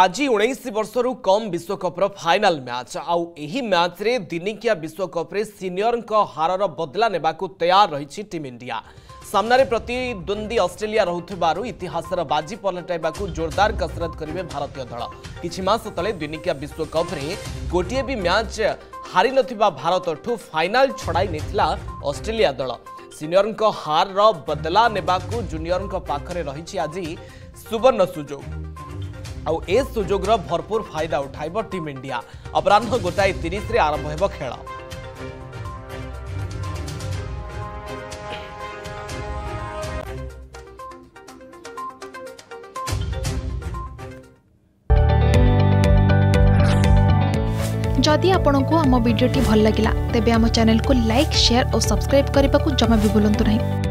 आज 19 वर्षर कम विश्वकप्र final match आउ एही मैच रे दिनिकिया विश्वकप रे सीनियर हारर बदला नेबाकू तैयार रही टीम इंडिया। सामने प्रतिद्वंदी ऑस्ट्रेलिया रहुथिबारु इतिहासर बाजी पलटाइबाकू जोरदार कसरत करेंगे भारतीय दल। किछि मास तले दिनिकिया विश्वकप रे गोटे भी मैच हारी नथिबा भारत ठू फाइनाल छड़ाई नेथिला ऑस्ट्रेलिया दल। सीनियर हार रो बदला नेबाकू जूनियर पाखरे रही आज सुवर्ण सुजोग आउ ए सुजोग भरपूर फायदा उठाइब टीम इंडिया। अपराह्न 1:30 रे आरंभ हो खेल। जदि आपंक आम भिडी भल लगा तेब आम चैनल को लाइक, शेयर और सब्सक्राइब करने को जमा भी भूलु ना।